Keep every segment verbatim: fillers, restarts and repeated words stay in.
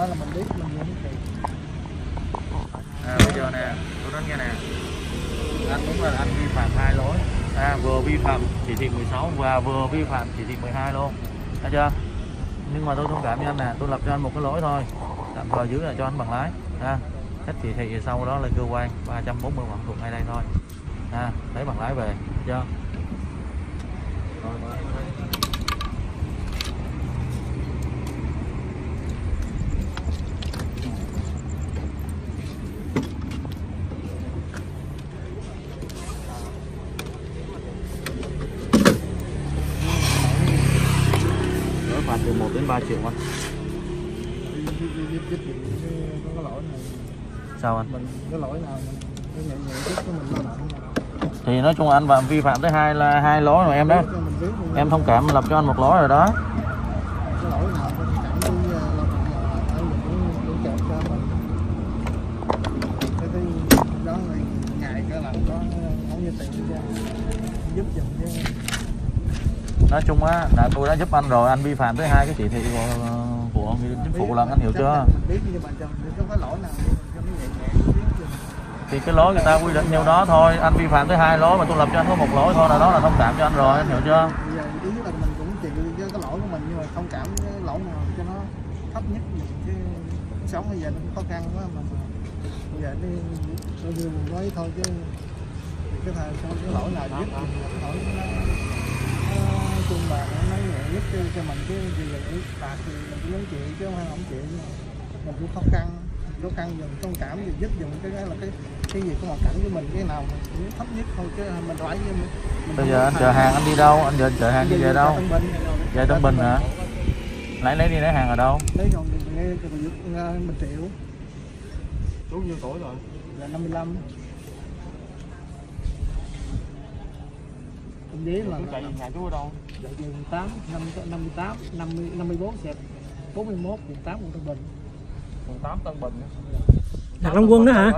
phải là mình biết mình muốn tiền. À, bây giờ nè, tôi nói nghe nè, anh đúng là anh vi phạm hai lỗi, à, vừa vi phạm chỉ thị mười sáu và vừa vi phạm chỉ thị mười hai luôn, được chưa? Nhưng mà tôi thông cảm với anh nè, tôi lập cho anh một cái lỗi thôi, tạm thời giữ lại cho anh bằng lái, ha. Hết chỉ thị sau đó là cơ quan ba trăm bốn mươi khoảng thuộc ngay đây thôi, ha, lấy bằng lái về, được chưa? Rồi. Từ một đến ba triệu anh. Sao anh? Mình cái lỗi nào mình nhận biết của mình là thì nói chung anh và vi phạm tới hai là hai lỗi rồi em đó. Em thông cảm lập cho anh một lỗi rồi đó. Nói chung á là tôi đã giúp anh rồi, anh vi phạm tới hai cái chỉ thị của, của chính phủ lần, anh hiểu chưa? Thì cái lỗi người ta quy định nhiêu đó thôi, anh vi phạm tới hai lỗi mà tôi lập cho anh có một lỗi thôi là đó là thông cảm cho anh rồi, anh hiểu chưa? Ý là mình cũng chịu cái lỗi của mình nhưng mà thông cảm cái lỗi nào cho nó thấp nhất, chứ sống bây giờ nó khó khăn quá mà bây giờ tôi như mình nói thôi chứ cái thời cái lỗi nào nhất lỗi chung là nó nhẹ nhất cho mình, chứ vì vậy bạc thì mình cũng nói chuyện chứ không chuyện mình cũng khó khăn, khó khăn dùm thông cảm dùm giúp dùm cái đó là cái cái gì có hoàn cảnh với mình, cái nào mình cũng thấp nhất thôi chứ mình phải như mình. Bây giờ anh chở hàng anh đi đâu, anh giờ chở hàng đi về đâu? Về Tân Bình hả? Lấy lấy đi lấy hàng ở đâu? Lấy còn nghe mình triệu. Đúng nhiêu tuổi rồi? Là năm mươi lăm. Đấy là chạy nhà chú ở đâu? Chạy đường tám, năm mươi tám, năm mươi, năm mươi bốn, xẹp bốn mươi mốt, đường tám quận Tân Bình. Đường tám Tân Bình. Đặt Long Quân đó hả?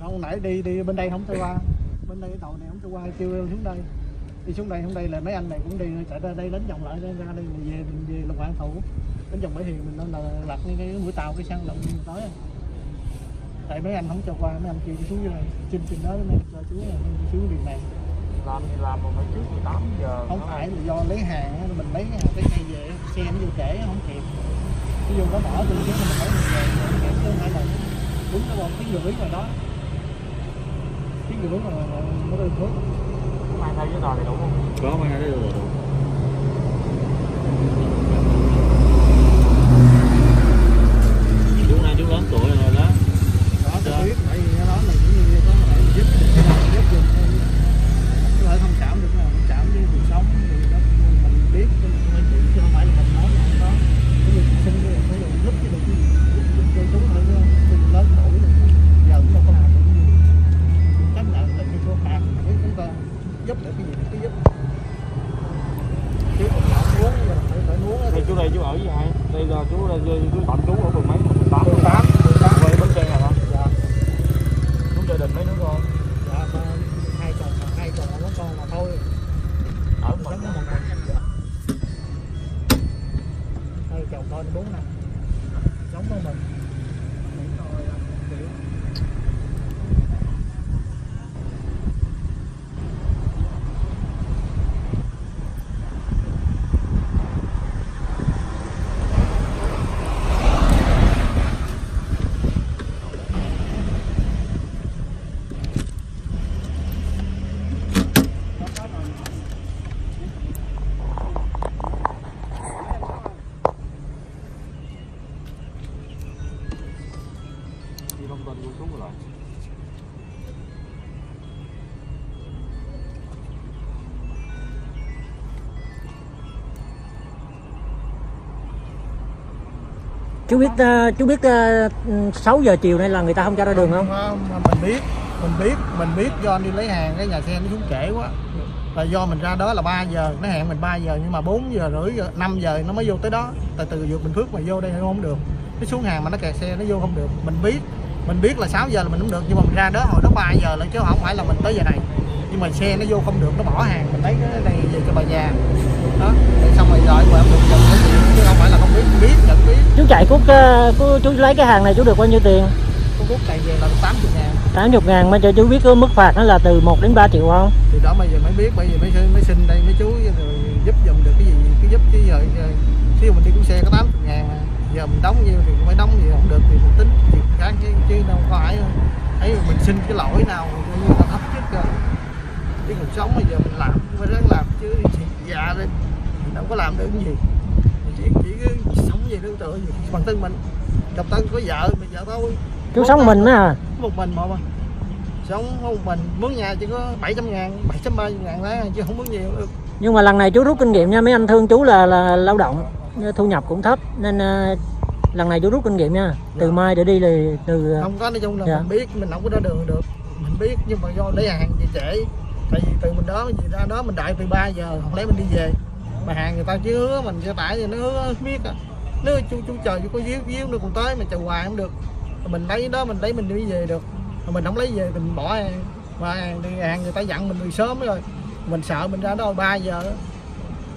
Hồi nãy đi đi bên đây không thể qua. Bên đây cái đầu này không thể qua, kêu xuống đây. Đi xuống đây, xuống đây là mấy anh này cũng đi chạy ra đây đánh vòng lại ra đây mình về mình về Long An Thủ. Đánh vòng Bãi Hiền mình nên là lật cái mũi tàu cái sang động tới. Tại mấy anh không cho qua, mấy anh kêu chú rồi, trên trên đó mấy cho chú là chú việc này. Làm thì làm mà trước mười tám giờ không đó. Phải là do lấy hàng mình lấy hàng tới ngay về xe nó vô trễ không kịp, ví dụ có bỏ từ trước mình lấy mình về kém tới hai lần đúng nó còn tiếng rưỡi rồi đó, tiếng rưỡi mà nó đơn thuốc mang theo giấy tờ đầy đủ không? Có mang theo giấy tờ đầy đủ. Chú này chú lớn tuổi rồi đó. Đó tôi biết tại vì cái đó là cũng như có lại giúp giúp dùng. Phải thông cảm được, thông cảm với cuộc sống thì đó mình biết cho mình nói chuyện chứ không phải là mình nói là không có. Cái việc sinh cái việc phải giúp chứ được cho chúng nó lớn tuổi rồi giờ cũng đâu có làm được cái gì. Cách nào là cái số khác với chúng ta giúp được cái gì thì cứ giúp. Chứ còn là uống thì phải phải uống. Thì chú này chú ở với ai? Đây là chú là chú tạm trú ở phường mấy? tám tám. Về Bến Tre hả? Dạ. Đúng gia đình mấy đứa con. Dạ. Còn có con mà thôi. Ở mình đó. Thôi chồng con bốn năm. Sống với mình. Mình thôi là một triệu. Chú biết uh, chú biết uh, sáu giờ chiều nay là người ta không cho ra đường không? Không, mình biết, mình biết, mình biết do anh đi lấy hàng cái nhà xe nó xuống trễ quá. Là do mình ra đó là ba giờ, nó hẹn mình ba giờ nhưng mà bốn giờ rưỡi, năm giờ nó mới vô tới đó. Tại từ vượt Bình Phước mà vô đây không được. Nó xuống hàng mà nó kẹt xe nó vô không được. Mình biết, mình biết là sáu giờ là mình cũng được nhưng mà mình ra đó hồi đó ba giờ là chứ không phải là mình tới giờ này. nhưng mà xe nó vô không được, nó bỏ hàng. Mình thấy cái này về cho bà già đó, xong rồi rồi mà được nhận cái tiền chứ không phải là không biết biết nhận biết. Chú chạy Cút, uh, chú lấy cái hàng này chú được bao nhiêu tiền? Con Cút chạy về là được tám mươi ngàn. Tám mươi ngàn mà cho chú biết có mức phạt nó là từ một đến ba triệu không? Thì đó bây giờ mới biết, bây giờ mới mới xin đây mấy chú giúp dùm được cái gì cứ giúp chứ giờ chứ mình đi cũng xe có tám mươi ngàn mà giờ mình đóng nhiêu thì cũng phải đóng, gì không được thì mình tính việc khác chứ, chứ đâu phải thấy mình xin cái lỗi nào mình thấp chứ cơ. Cái cuộc sống bây giờ mình làm cũng phải ráng làm chứ già lên mình đâu có làm được cái gì, mình chỉ chỉ cứ sống về tương tự gì bản thân mình. Chồng Tân có vợ, mình vợ thôi. Chú sống mình á, một mình mà, mà sống một mình, mướn nhà chỉ có bảy trăm ngàn, bảy trăm ba mươi ngàn đấy chứ không mướn nhiều được. Nhưng mà lần này chú rút kinh nghiệm nha, mấy anh thương chú là, là lao động, thu nhập cũng thấp nên uh, lần này chú rút kinh nghiệm nha. Từ dạ. Mai để đi là từ không có, nói chung là dạ. Mình biết mình không có ra đường được, mình biết nhưng mà do lấy hàng gì trễ, tại vì từ mình đó gì ra đó mình đợi từ ba giờ, không lẽ mình đi về mà hàng người ta chứ hứa mình sẽ tải thì nó hứa biết à. Nếu chú chú chờ chú có díu díu nữa còn tới mà chờ hoài không được. Mình lấy đó mình lấy mình đi về được, mình không lấy về mình bỏ hàng, mà hàng đi hàng người ta dặn mình từ sớm rồi, mình sợ mình ra đó ba giờ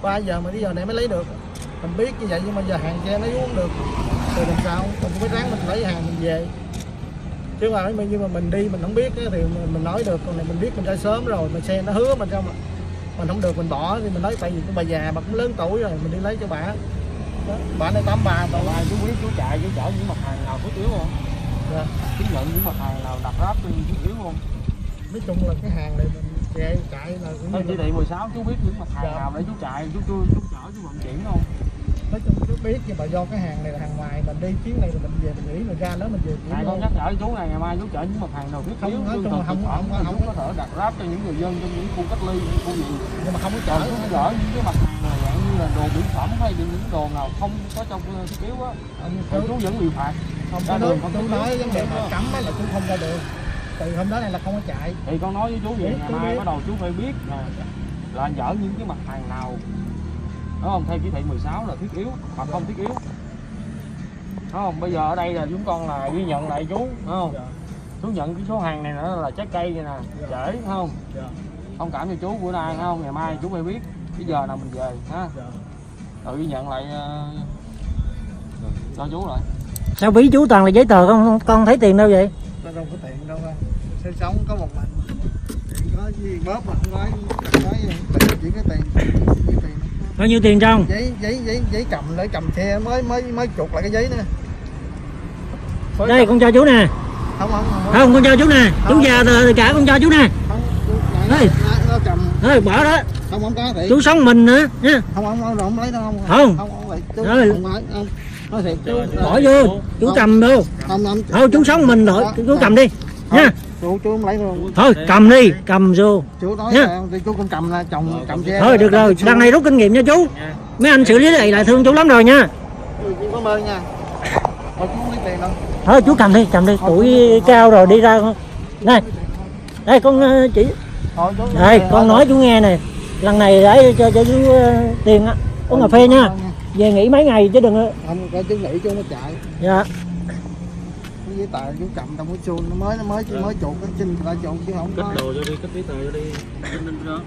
ba giờ mà bây giờ này mới lấy được. Mình biết như vậy nhưng mà giờ hàng xe nó uống được thì làm sao, mình cũng ráng mình lấy hàng mình về chứ mà nhưng mà mình đi mình không biết thì mình nói được, còn này mình biết mình ra sớm rồi mà xe nó hứa mình ra mà mình không được mình bỏ thì mình nói tại vì bà già bà cũng lớn tuổi rồi mình đi lấy cho bà đó. Bà này tám bà tàu là chú biết chú chạy chú chở những mặt hàng nào có yếu không? Dạ. Chứng nhận những mặt hàng nào đặt ráp lên chú yếu không? Nói chung là cái hàng này mình chạy chạy là thôi chỉ thị mười sáu chú biết những mặt hàng dạ. Nào để chú chạy chú chú chú chở chú vận chuyển không? Nói chung chú biết nhưng mà do cái hàng này là hàng ngoài, mình đi chuyến này mình về mình nghỉ rồi ra nữa mình về. Này con nhắc nhở chú này ngày mai chú chở những mặt hàng nào thiết yếu nói chung là không không không có thể đặt ráp cho những người dân trong những khu cách ly những khu gì, nhưng mà không có chở không chở những cái mặt hàng này dạng như là đồ mỹ phẩm hay những đồ nào không có trong thiết yếu á chú vẫn bị phạt. Không ra đường không đúng nói vấn đề mà cấm là chú không ra đường, từ hôm đó này là không có chạy. Thì con nói với chú vậy ngày mai bắt đầu chú phải biết là là chở những cái mặt hàng nào đúng không, theo chỉ thị mười sáu là thiết yếu hoặc không thiết yếu đúng không. Bây giờ ở đây là chúng con là ghi nhận lại chú đúng không, chú nhận cái số hàng này nữa là trái cây vậy nè trễ đúng không, thông cảm cho chú bữa nay đúng không, ngày mai chú phải biết cái giờ nào mình về ha, rồi ghi nhận lại cho chú. Rồi sao ví chú toàn là giấy tờ, con con thấy tiền đâu vậy? Tao đâu có tiền đâu ra, sinh sống có một mình tiền có gì bóp mà không nói nói gì, chỉ có tiền tiền bao nhiêu tiền trong giấy giấy giấy giấy cầm để cầm xe mới mới mới chuột lại cái giấy nữa. Phối đây cầm. Con cho chú nè. Không không không, không con cho chú nè, chú già rồi cả con cho chú nè. Không ơi cầm bỏ đó không, không có chú sống mình nữa nha. Không không không không lấy đâu không không không không không không không nói thiệt, chú, bỏ vô, không, chú cầm đâu không, không, thôi chú sống mình rồi, chú, chú cầm đi thôi, nha chú, chú không lấy luôn. Thôi cầm đi, cầm vô chú nói nha. Thì chú cũng cầm là chồng cầm xe thôi được rồi, đằng này rút kinh nghiệm nha chú nha. Mấy anh xử lý này lại thương chú lắm rồi nha. Ừ, chú cảm ơn nha. Thôi chú không lấy tiền đâu, thôi chú cầm đi, cầm đi, tuổi cao rồi đi ra đây đây con chỉ đây con nói chú nghe nè, lần này để cho chú tiền á uống cà phê nha, về nghỉ mấy ngày chứ đừng không có chứ nghỉ chứ nó chạy. Dạ. Cái giấy tờ chú cầm trong cái chuông nó mới nó mới dạ. Mới chuột cái chân người ta chuột chứ không có. Cất đồ vô đi, cất giấy tờ vô đi. Đó.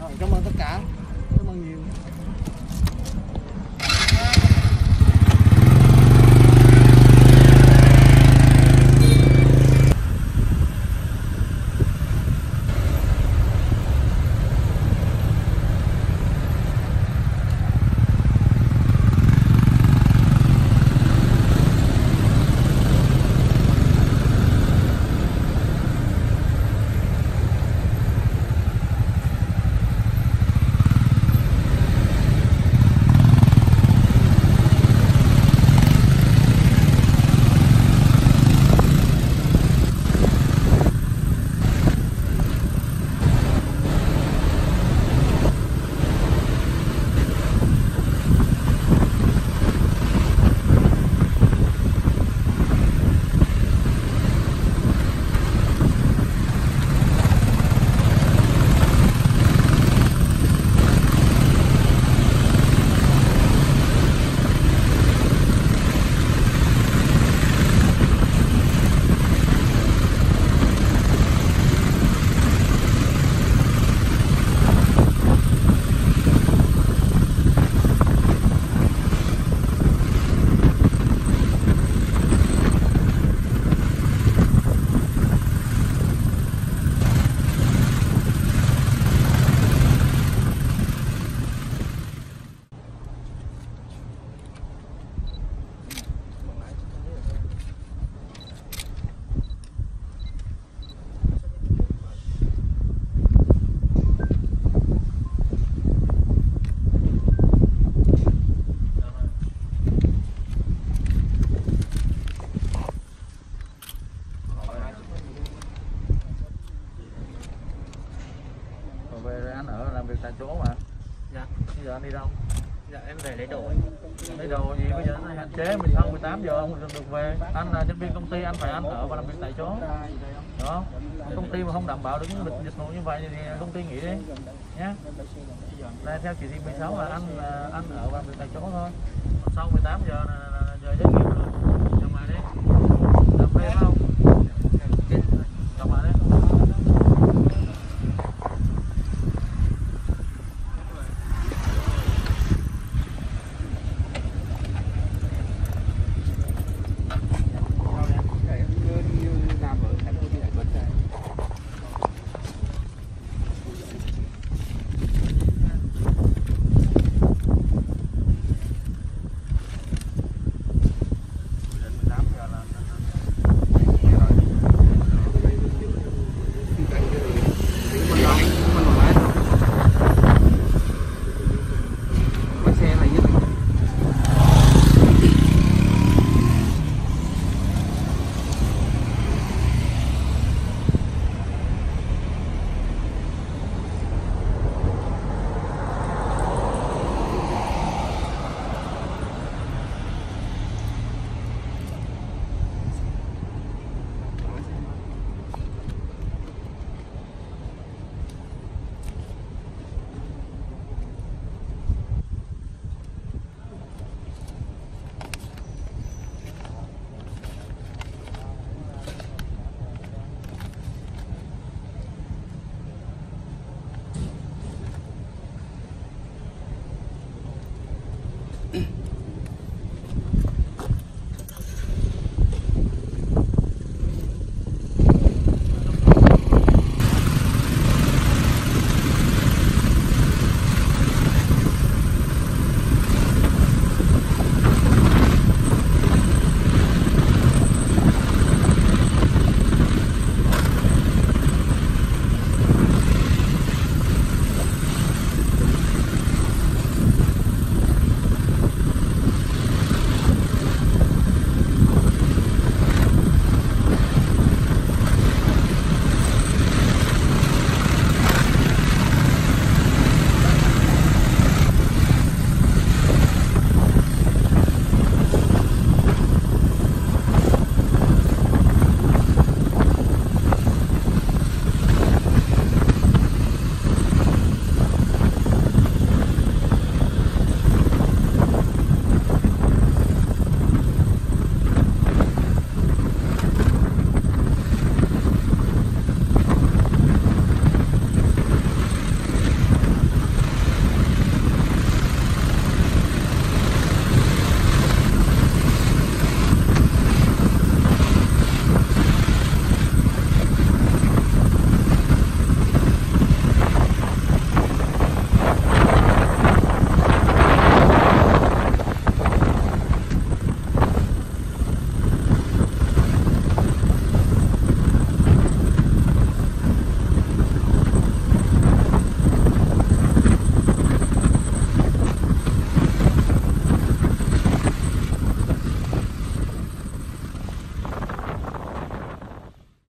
Rồi, cảm ơn tất cả, cảm ơn nhiều. Tại chỗ mà. Dạ. Bây giờ anh đi đâu? Dạ em về lấy đồ. Lấy đồ gì bây giờ nó hạn chế mình sau mười tám giờ không được về. Anh là nhân viên công ty, anh phải ăn ở và làm việc tại chỗ. Đó. Công ty mà không đảm bảo được những dịch vụ như vậy thì công ty nghỉ đi nhé. Đây theo chỉ thị mười sáu là anh ăn ở và làm việc tại chỗ thôi. Sau mười tám giờ là giờ giấc nghỉ luôn.